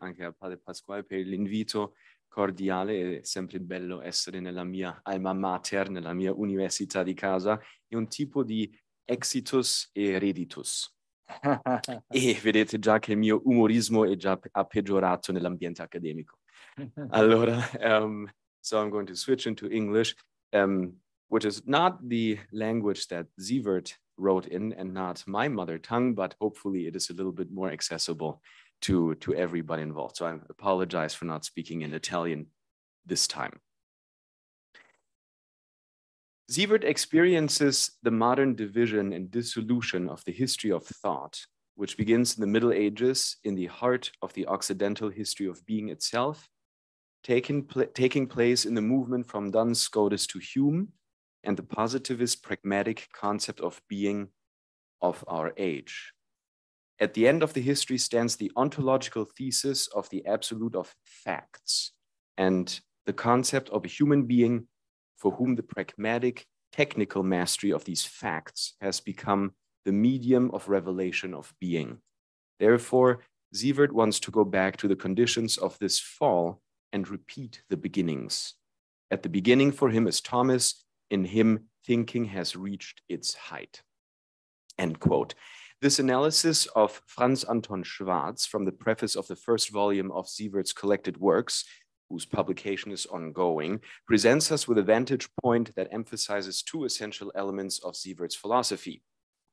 anche al padre Pasquale per l'invito cordiale. È sempre bello essere nella mia alma mater, nella mia università di casa. È un tipo di exitus e reditus. E vedete già che il mio umorismo è già peggiorato nell'ambiente accademico. Allora, so I'm going to switch into English, which is not the language that Siewerth wrote in and not my mother tongue, but hopefully it is a little bit more accessible to everybody involved. So I apologize for not speaking in Italian this time. Siewerth experiences the modern division and dissolution of the history of thought, which begins in the Middle Ages in the heart of the Occidental history of being itself, taking place in the movement from Duns Scotus to Hume and the positivist pragmatic concept of being of our age. At the end of the history stands the ontological thesis of the absolute of facts and the concept of a human being for whom the pragmatic technical mastery of these facts has become the medium of revelation of being. Therefore, Siewerth wants to go back to the conditions of this fall and repeat the beginnings. At the beginning for him is Thomas, in him thinking has reached its height, end quote. This analysis of Franz Anton Schwartz from the preface of the first volume of Siewerth's collected works, whose publication is ongoing, presents us with a vantage point that emphasizes two essential elements of Siewerth's philosophy.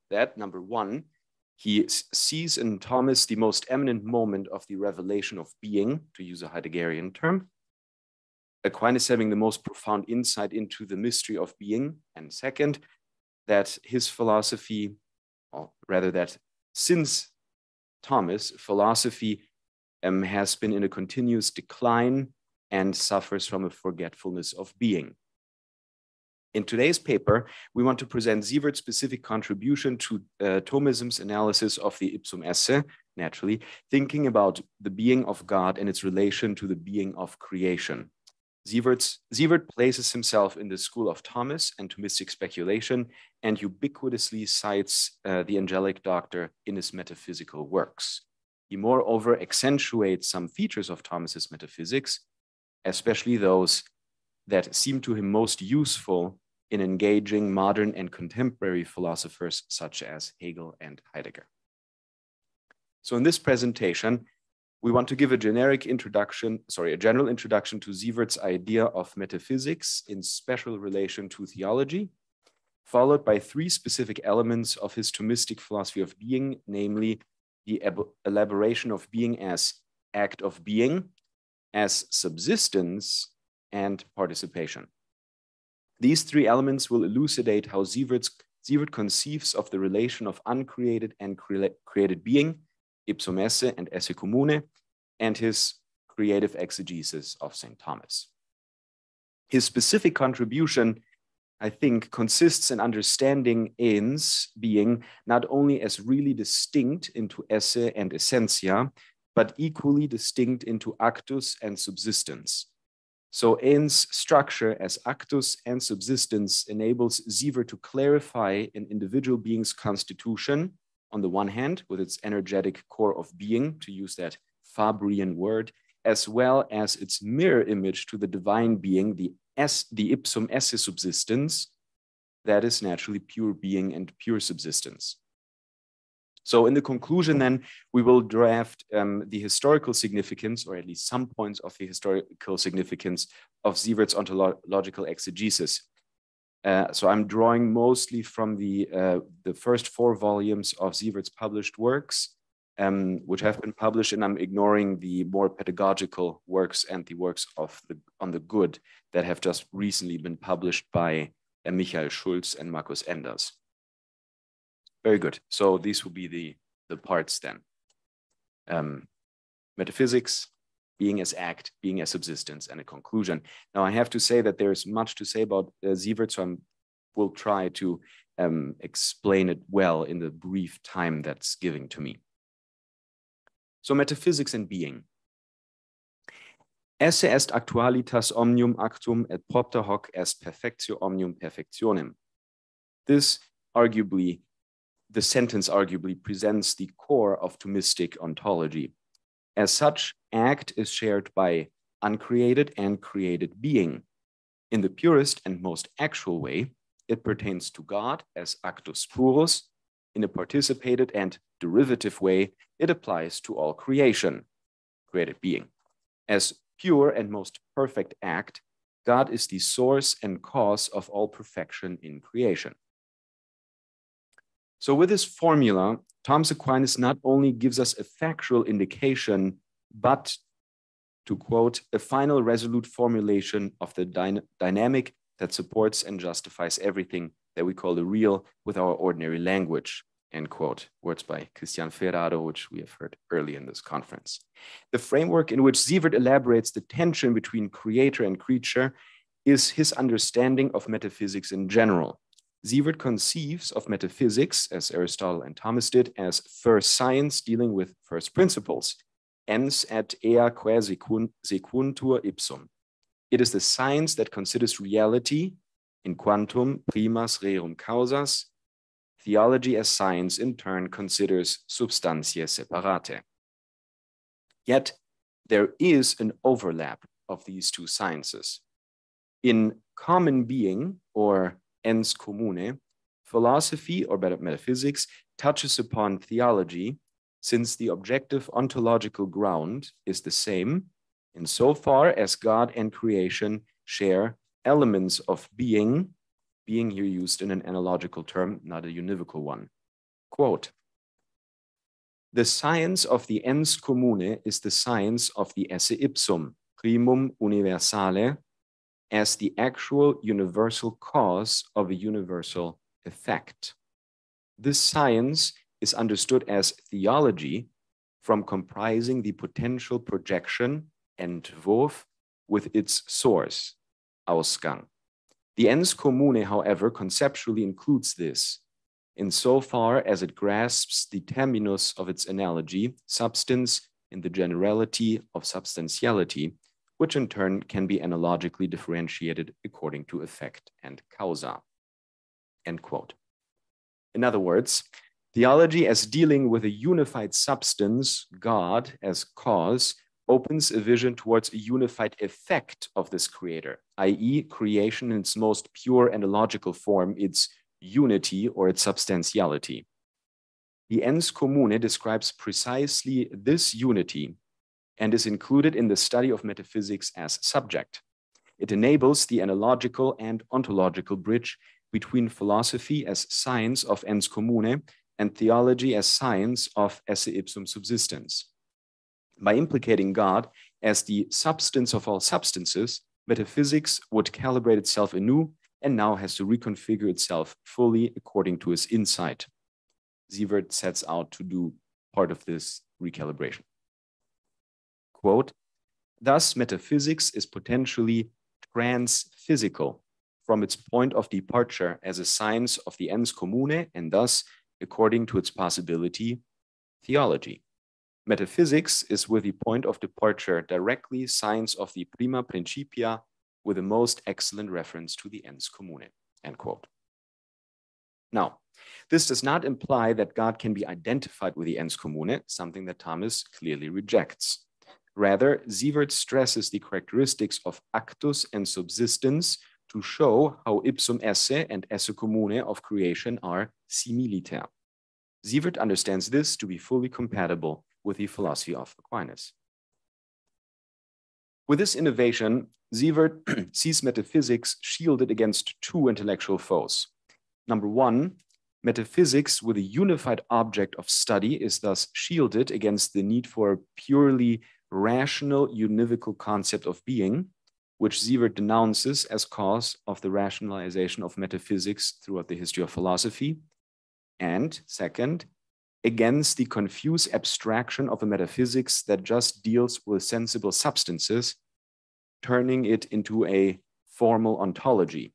That, number one, he sees in Thomas the most eminent moment of the revelation of being, to use a Heideggerian term, Aquinas having the most profound insight into the mystery of being, and second, that his philosophy, or rather that since Thomas, philosophy has been in a continuous decline and suffers from a forgetfulness of being. In today's paper, we want to present Siewerth's specific contribution to Thomism's analysis of the ipsum esse, naturally, thinking about the being of God and its relation to the being of creation. Siewerth places himself in the school of Thomas and Thomistic speculation and ubiquitously cites the angelic doctor in his metaphysical works. He moreover accentuates some features of Thomas's metaphysics, especially those that seem to him most useful in engaging modern and contemporary philosophers such as Hegel and Heidegger. So in this presentation, we want to give a general introduction to Siewerth's idea of metaphysics in special relation to theology, followed by three specific elements of his Thomistic philosophy of being, namely the elaboration of being as act of being, as subsistence, and participation. These three elements will elucidate how Siewerth conceives of the relation of uncreated and created being, ipsum esse and esse commune, and his creative exegesis of St. Thomas. His specific contribution, I think, consists in understanding ens, being, not only as really distinct into esse and essentia, but equally distinct into actus and subsistence. So ens structure as actus and subsistence enables Siewerth to clarify an individual being's constitution on the one hand, with its energetic core of being, to use that Fabrian word, as well as its mirror image to the divine being, the ipsum esse subsistence, that is naturally pure being and pure subsistence. So in the conclusion then, we will draft the historical significance, or at least some points of the historical significance of Siewerth's ontological exegesis. So I'm drawing mostly from the first four volumes of Siewerth's published works, which have been published, and I'm ignoring the more pedagogical works and the works on the good that have just recently been published by Michael Schulz and Markus Enders. Very good. So these will be the parts then. Metaphysics, being as act, being as subsistence, and a conclusion. Now, I have to say that there's much to say about Siewerth, so I will try to explain it well in the brief time that's given to me. So metaphysics and being. Esse est actualitas omnium actum et propter hoc est perfectio omnium perfectionem. This arguably, the sentence arguably presents the core of Thomistic ontology. As such, act is shared by uncreated and created being. In the purest and most actual way, it pertains to God as actus purus. In a participated and derivative way, it applies to all creation, created being. As pure and most perfect act, God is the source and cause of all perfection in creation. So with this formula, Thomas Aquinas not only gives us a factual indication, but, to quote, a final resolute formulation of the dynamic that supports and justifies everything that we call the real with our ordinary language, end quote. Words by Christian Ferraro, which we have heard early in this conference. The framework in which Siewerth elaborates the tension between creator and creature is his understanding of metaphysics in general. Siewerth conceives of metaphysics, as Aristotle and Thomas did, as first science dealing with first principles, ens et ea quae secuntur ipsum. It is the science that considers reality in quantum primas rerum causas. Theology as science in turn considers substantiae separate. Yet there is an overlap of these two sciences. In common being, or ens commune, philosophy, or better metaphysics, touches upon theology, since the objective ontological ground is the same insofar as God and creation share elements of being, being here used in an analogical term, not a univocal one. Quote, the science of the ens commune is the science of the esse ipsum, primum universale, as the actual universal cause of a universal effect. This science is understood as theology from comprising the potential projection, Entwurf, with its source, Ausgang. The ens commune, however, conceptually includes this, insofar as it grasps the terminus of its analogy, substance, in the generality of substantiality, which in turn can be analogically differentiated according to effect and causa, end quote. In other words, theology as dealing with a unified substance, God as cause, opens a vision towards a unified effect of this creator, i.e. creation in its most pure and logical form, its unity or its substantiality. The ens commune describes precisely this unity and is included in the study of metaphysics as subject. It enables the analogical and ontological bridge between philosophy as science of ens commune and theology as science of esse ipsum subsistence. By implicating God as the substance of all substances, metaphysics would calibrate itself anew and now has to reconfigure itself fully according to his insight. Siewerth sets out to do part of this recalibration. Quote, thus metaphysics is potentially transphysical from its point of departure as a science of the ens commune and thus, according to its possibility, theology. Metaphysics is with the point of departure directly science of the prima principia with the most excellent reference to the ens commune, end quote. Now, this does not imply that God can be identified with the ens commune, something that Thomas clearly rejects. Rather, Siewerth stresses the characteristics of actus and subsistence to show how ipsum esse and esse commune of creation are similiter. Siewerth understands this to be fully compatible with the philosophy of Aquinas. With this innovation, Siewerth sees metaphysics shielded against two intellectual foes. Number one, metaphysics with a unified object of study is thus shielded against the need for a purely rational, univocal concept of being, which Siewerth denounces as cause of the rationalization of metaphysics throughout the history of philosophy. And second, against the confused abstraction of a metaphysics that just deals with sensible substances, turning it into a formal ontology.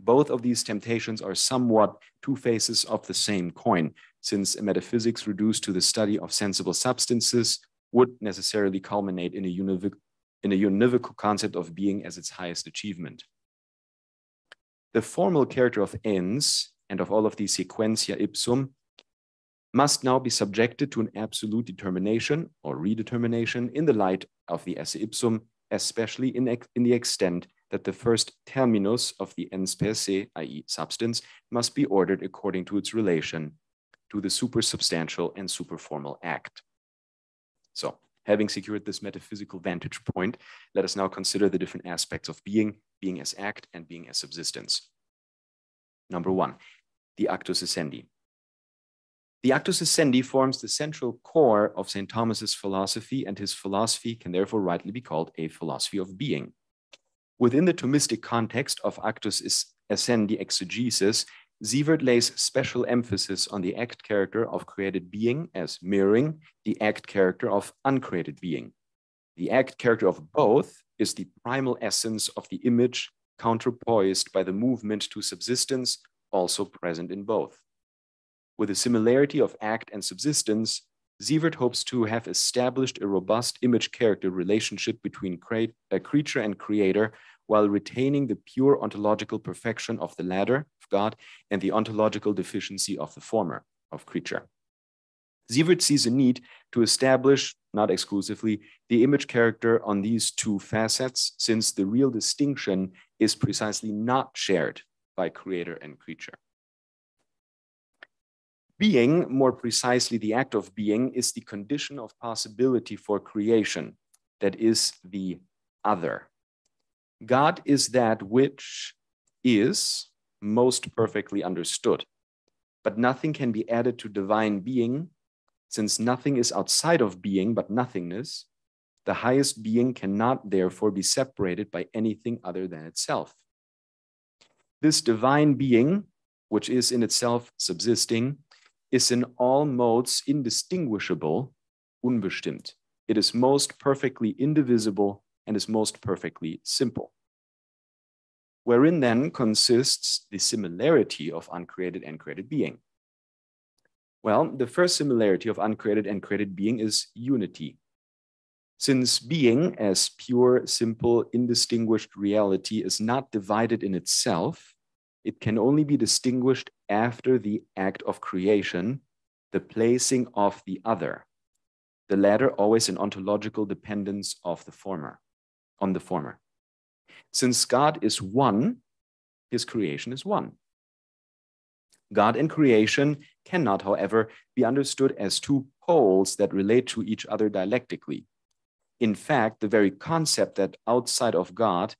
Both of these temptations are somewhat two faces of the same coin, since a metaphysics reduced to the study of sensible substances would necessarily culminate in a univocal concept of being as its highest achievement. The formal character of ens and of all of the sequentia ipsum must now be subjected to an absolute determination or redetermination in the light of the esse ipsum, especially in the extent that the first terminus of the ens per se, i.e. substance, must be ordered according to its relation to the supersubstantial and superformal act. So, having secured this metaphysical vantage point, let us now consider the different aspects of being, being as act and being as subsistence. Number one, the actus essendi. The actus essendi forms the central core of St. Thomas's philosophy, and his philosophy can therefore rightly be called a philosophy of being. Within the Thomistic context of actus essendi exegesis, Siewerth lays special emphasis on the act character of created being as mirroring the act character of uncreated being. The act character of both is the primal essence of the image, counterpoised by the movement to subsistence, also present in both. With the similarity of act and subsistence, Siewerth hopes to have established a robust image character relationship between creature and creator, while retaining the pure ontological perfection of the latter, of God, and the ontological deficiency of the former, of creature. Siewerth sees a need to establish, not exclusively, the image character on these two facets, since the real distinction is precisely not shared by creator and creature. Being, more precisely the act of being, is the condition of possibility for creation, that is the other. God is that which is most perfectly understood, but nothing can be added to divine being, since nothing is outside of being but nothingness. The highest being cannot therefore be separated by anything other than itself. This divine being, which is in itself subsisting, is in all modes indistinguishable, unbestimmt. It is most perfectly indivisible and is most perfectly simple. Wherein then consists the similarity of uncreated and created being? Well, the first similarity of uncreated and created being is unity. Since being as pure, simple, indistinguished reality is not divided in itself, it can only be distinguished after the act of creation, the placing of the other, the latter always in ontological dependence of the former, on the former. Since God is one, his creation is one. God and creation cannot, however, be understood as two poles that relate to each other dialectically. In fact, the very concept that outside of God,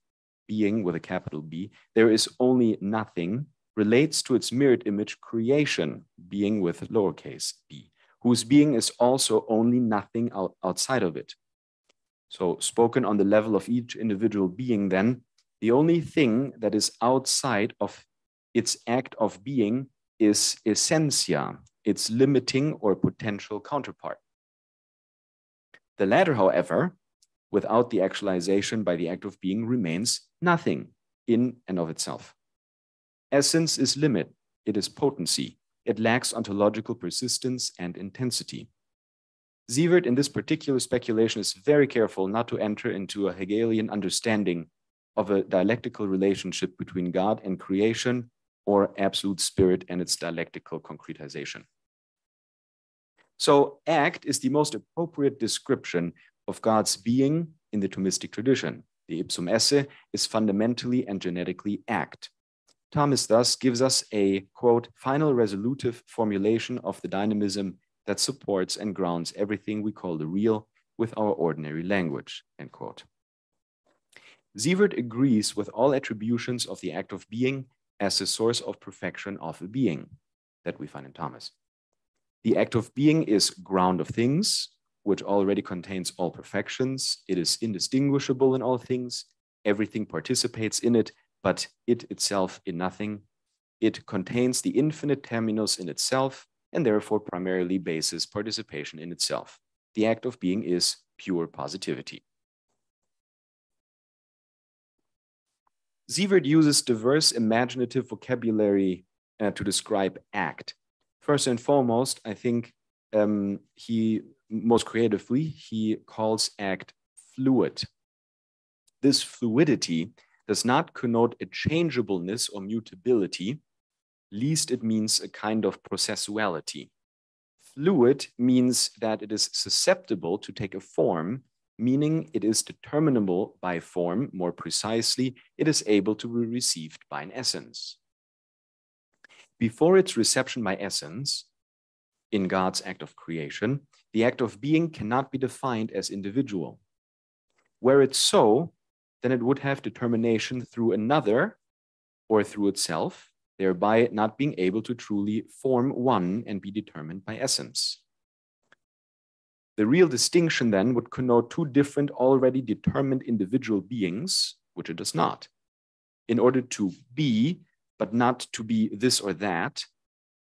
being with a capital B, there is only nothing, relates to its mirrored image creation, being with lowercase b, whose being is also only nothing outside of it. So, spoken on the level of each individual being, then, the only thing that is outside of its act of being is essentia, its limiting or potential counterpart. The latter, however, without the actualization by the act of being, remains nothing in and of itself. Essence is limit, it is potency, it lacks ontological persistence and intensity. Siewerth in this particular speculation is very careful not to enter into a Hegelian understanding of a dialectical relationship between God and creation, or absolute spirit and its dialectical concretization. So act is the most appropriate description of God's being in the Thomistic tradition. The ipsum esse is fundamentally and genetically act. Thomas thus gives us a, quote, final resolutive formulation of the dynamism that supports and grounds everything we call the real with our ordinary language, end quote. Siewerth agrees with all attributions of the act of being as the source of perfection of a being that we find in Thomas. The act of being is ground of things, which already contains all perfections. It is indistinguishable in all things. Everything participates in it, but it itself in nothing. It contains the infinite terminus in itself, and therefore primarily bases participation in itself. The act of being is pure positivity. Siewerth uses diverse imaginative vocabulary to describe act. First and foremost, I think most creatively, he calls act fluid. This fluidity does not connote a changeableness or mutability, least it means a kind of processuality. fluid means that it is susceptible to take a form, meaning it is determinable by form. More precisely, it is able to be received by an essence. Before its reception by essence, in God's act of creation, the act of being cannot be defined as individual. Were it so, then it would have determination through another or through itself, thereby not being able to truly form one and be determined by essence. The real distinction then would connote two different already determined individual beings, which it does not. In order to be, but not to be this or that,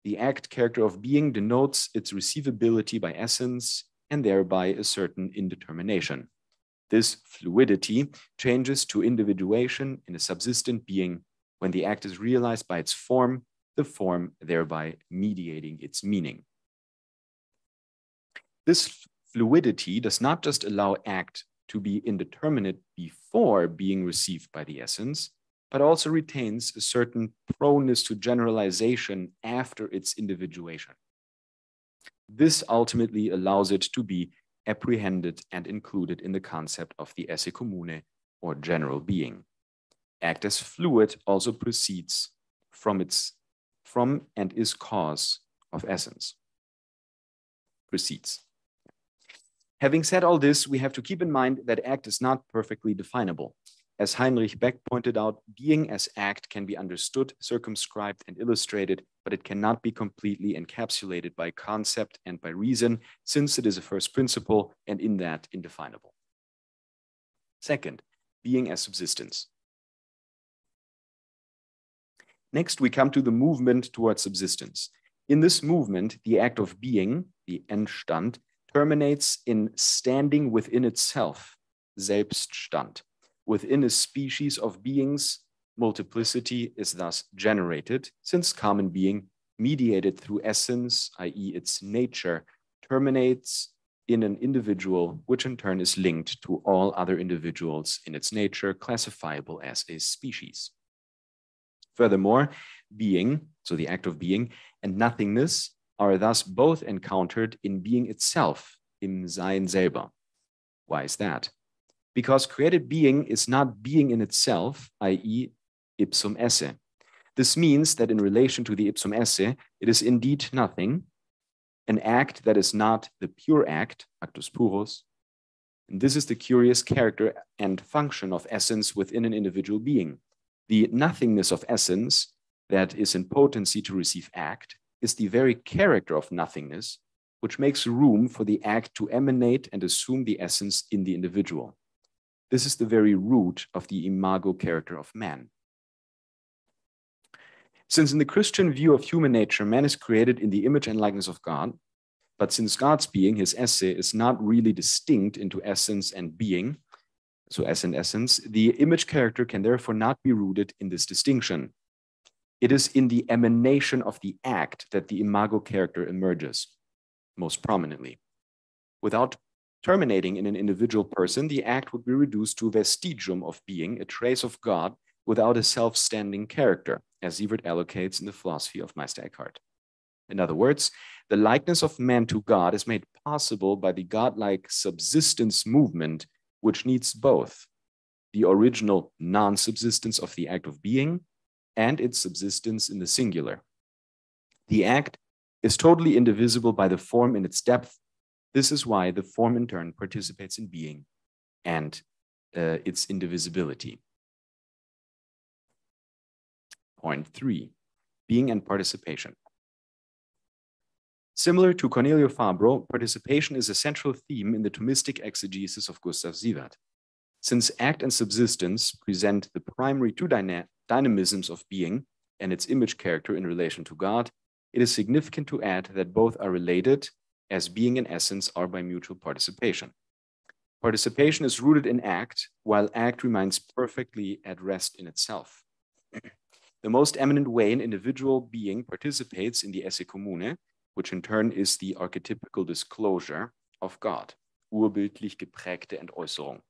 the act character of being denotes its receivability by essence and thereby a certain indetermination. This fluidity changes to individuation in a subsistent being when the act is realized by its form, the form thereby mediating its meaning. This fluidity does not just allow act to be indeterminate before being received by the essence, but also retains a certain proneness to generalization after its individuation. This ultimately allows it to be apprehended and included in the concept of the esse commune, or general being. Act as fluid also proceeds from and is cause of essence. Proceeds. Having said all this, we have to keep in mind that act is not perfectly definable. As Heinrich Beck pointed out, being as act can be understood, circumscribed, and illustrated, but it cannot be completely encapsulated by concept and by reason, since it is a first principle and in that indefinable. Second, being as subsistence. Next, we come to the movement towards subsistence. In this movement, the act of being, the Entstand, terminates in standing within itself, Selbststand. Within a species of beings, multiplicity is thus generated, since common being, mediated through essence, i.e. its nature, terminates in an individual, which in turn is linked to all other individuals in its nature, classifiable as a species. Furthermore, being, so the act of being, and nothingness are thus both encountered in being itself, im Sein selber. Why is that? Because created being is not being in itself, i.e. ipsum esse. This means that in relation to the ipsum esse, it is indeed nothing, an act that is not the pure act, actus purus. And this is the curious character and function of essence within an individual being. The nothingness of essence that is in potency to receive act is the very character of nothingness, which makes room for the act to emanate and assume the essence in the individual. This is the very root of the imago character of man. Since in the Christian view of human nature, man is created in the image and likeness of God, but since God's being, his esse, is not really distinct into essence and being, so esse and essence, the image character can therefore not be rooted in this distinction. It is in the emanation of the act that the imago character emerges most prominently. Without terminating in an individual person, the act would be reduced to vestigium of being, a trace of God without a self-standing character, as Siewerth allocates in the philosophy of Meister Eckhart. In other words, the likeness of man to God is made possible by the godlike subsistence movement, which needs both the original non-subsistence of the act of being and its subsistence in the singular. The act is totally indivisible by the form in its depth. This is why the form in turn participates in being and its indivisibility. Point three, being and participation. Similar to Cornelio Fabro, participation is a central theme in the Thomistic exegesis of Gustav Siewerth. Since act and subsistence present the primary two dynamisms of being and its image character in relation to God, it is significant to add that both are related, as being and essence are by mutual participation. Participation is rooted in act, while act remains perfectly at rest in itself. The most eminent way an individual being participates in the esse commune, which in turn is the archetypical disclosure of God, urbildlich geprägte Entäußerung.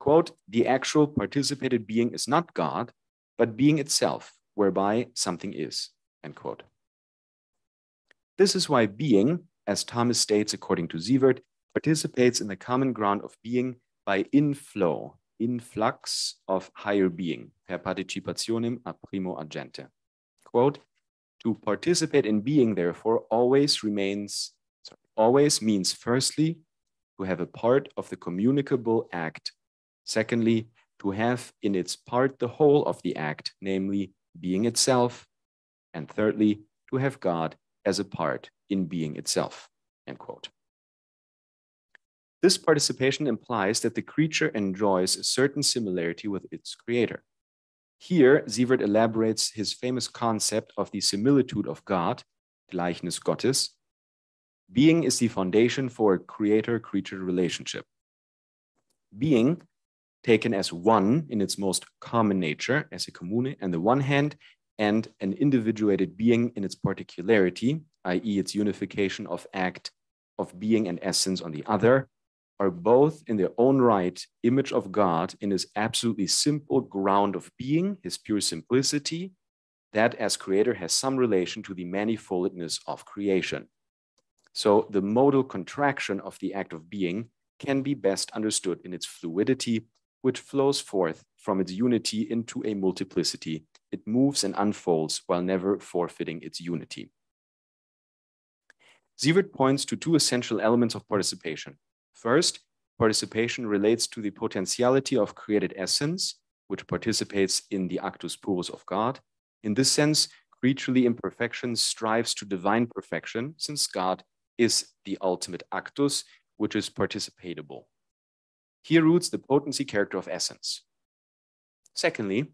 Quote, the actual participated being is not God, but being itself, whereby something is, end quote. This is why being, as Thomas states according to Siewerth, participates in the common ground of being by inflow, influx of higher being, per participationem a primo agente. Quote, to participate in being, therefore, always means firstly, to have a part of the communicable act. Secondly, to have in its part the whole of the act, namely being itself. And thirdly, to have God as a part in being itself, end quote. This participation implies that the creature enjoys a certain similarity with its creator. Here, Siewerth elaborates his famous concept of the similitude of God, Gleichnis Gottes. Being is the foundation for a creator-creature relationship. Being, taken as one in its most common nature, as a commune, on the one hand, and an individuated being in its particularity, i.e. its unification of act, of being and essence on the other, are both in their own right image of God in his absolutely simple ground of being, his pure simplicity, that as creator has some relation to the manifoldness of creation. So the modal contraction of the act of being can be best understood in its fluidity, which flows forth from its unity into a multiplicity. It moves and unfolds while never forfeiting its unity. Siewerth points to two essential elements of participation. First, participation relates to the potentiality of created essence, which participates in the actus purus of God. In this sense, creaturely imperfection strives to divine perfection, since God is the ultimate actus, which is participatable. Here roots the potency character of essence. Secondly,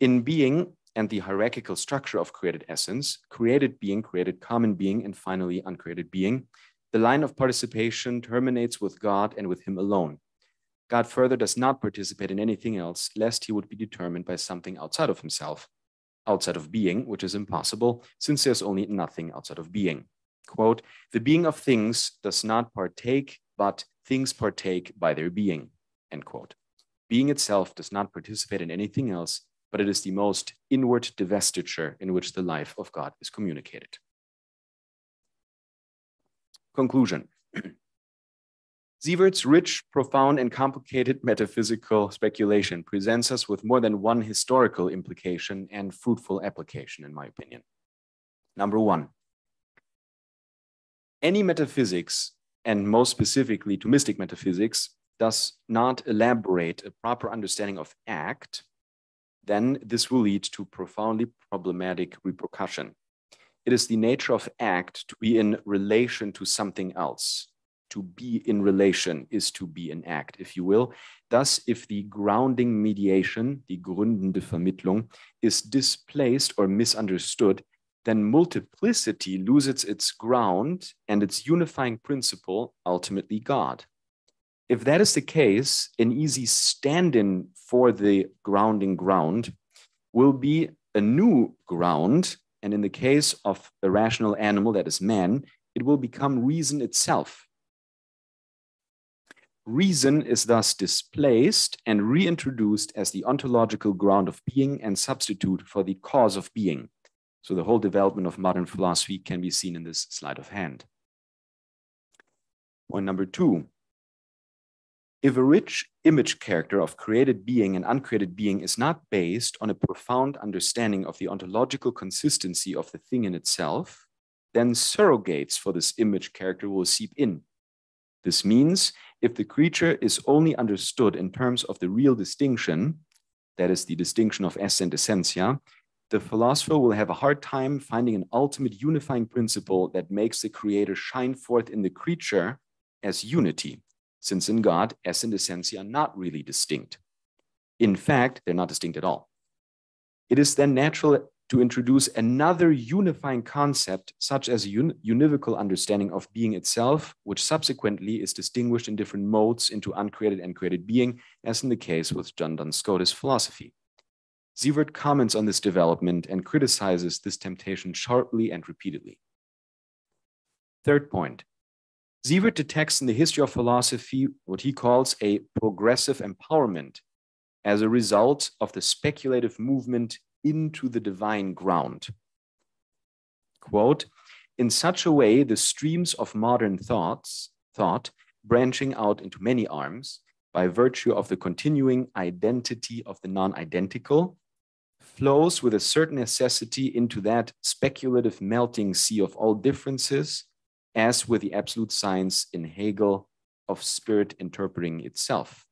in being and the hierarchical structure of created essence, created being, created common being, and finally uncreated being, the line of participation terminates with God and with him alone. God further does not participate in anything else, lest he would be determined by something outside of himself, outside of being, which is impossible, since there's only nothing outside of being. Quote, the being of things does not partake, but things partake by their being, end quote. Being itself does not participate in anything else, but it is the most inward divestiture in which the life of God is communicated. Conclusion. Siewerth's rich, profound, and complicated metaphysical speculation presents us with more than one historical implication and fruitful application, in my opinion. Number one, any metaphysics, and most specifically Thomistic metaphysics, does not elaborate a proper understanding of act, then this will lead to profoundly problematic repercussion. It is the nature of act to be in relation to something else. To be in relation is to be in act, if you will. Thus, if the grounding mediation, die gründende Vermittlung, is displaced or misunderstood, then multiplicity loses its ground and its unifying principle, ultimately God. If that is the case, an easy stand-in for the grounding ground will be a new ground, and in the case of the rational animal, that is man, it will become reason itself. Reason is thus displaced and reintroduced as the ontological ground of being and substitute for the cause of being. So the whole development of modern philosophy can be seen in this sleight of hand. Point number two. If a rich image character of created being and uncreated being is not based on a profound understanding of the ontological consistency of the thing in itself, then surrogates for this image character will seep in. This means if the creature is only understood in terms of the real distinction, that is the distinction of esse and essentia, the philosopher will have a hard time finding an ultimate unifying principle that makes the creator shine forth in the creature as unity. Since in God, esse and essentia are not really distinct. In fact, they're not distinct at all. It is then natural to introduce another unifying concept, such as a univocal understanding of being itself, which subsequently is distinguished in different modes into uncreated and created being, as in the case with John Duns Scotus' philosophy. Siewerth comments on this development and criticizes this temptation sharply and repeatedly. Third point. Siewerth detects in the history of philosophy what he calls a progressive empowerment as a result of the speculative movement into the divine ground. Quote, In such a way, the streams of modern thought branching out into many arms by virtue of the continuing identity of the non-identical flows with a certain necessity into that speculative melting sea of all differences, as with the absolute science in Hegel of spirit interpreting itself.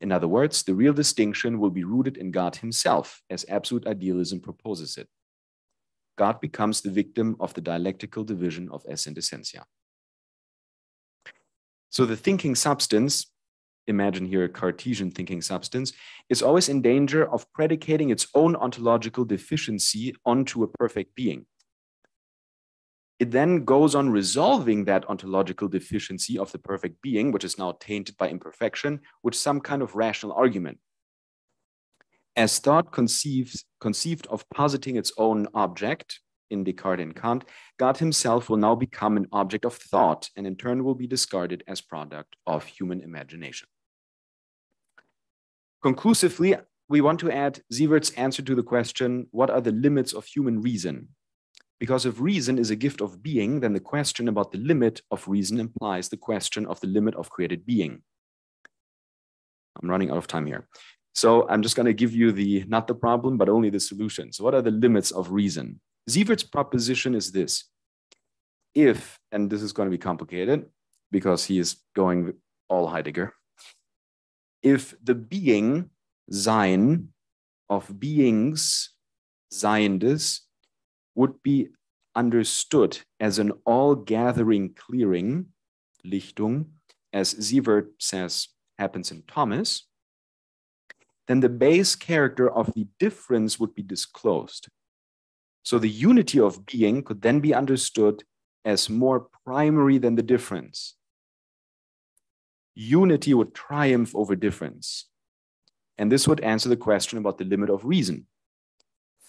In other words, the real distinction will be rooted in God himself, as absolute idealism proposes it. God becomes the victim of the dialectical division of esse and essentia. So the thinking substance, imagine here a Cartesian thinking substance, is always in danger of predicating its own ontological deficiency onto a perfect being. It then goes on resolving that ontological deficiency of the perfect being, which is now tainted by imperfection, with some kind of rational argument. As thought conceived of positing its own object, in Descartes and Kant, God himself will now become an object of thought and in turn will be discarded as product of human imagination. Conclusively, we want to add Siewerth's answer to the question, what are the limits of human reason? Because if reason is a gift of being, then the question about the limit of reason implies the question of the limit of created being. I'm running out of time here. So I'm just going to give you the, not the problem, but only the solution. So what are the limits of reason? Siewerth's proposition is this. If, and this is going to be complicated because he is going all Heidegger. If the being, sein, of beings, seiendes, would be understood as an all-gathering clearing, Lichtung, as Siewerth says happens in Thomas, then the base character of the difference would be disclosed. So the unity of being could then be understood as more primary than the difference. Unity would triumph over difference. And this would answer the question about the limit of reason.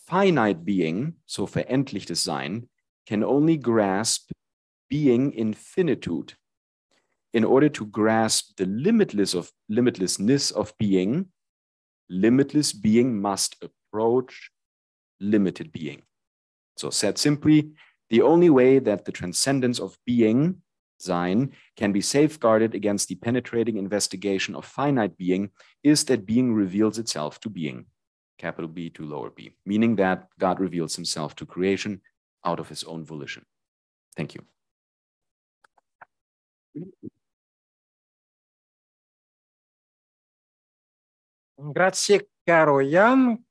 Finite being, so verendlichtes Sein, can only grasp being in finitude. In order to grasp the limitlessness of being, limitless being must approach limited being. So said simply, the only way that the transcendence of being, Sein, can be safeguarded against the penetrating investigation of finite being is that being reveals itself to being. Capital B to lower B, meaning that God reveals himself to creation out of his own volition. Thank you. Grazie, caro Jan.